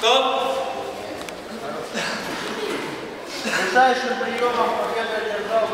Стоп! Ближайшим приемом победа держал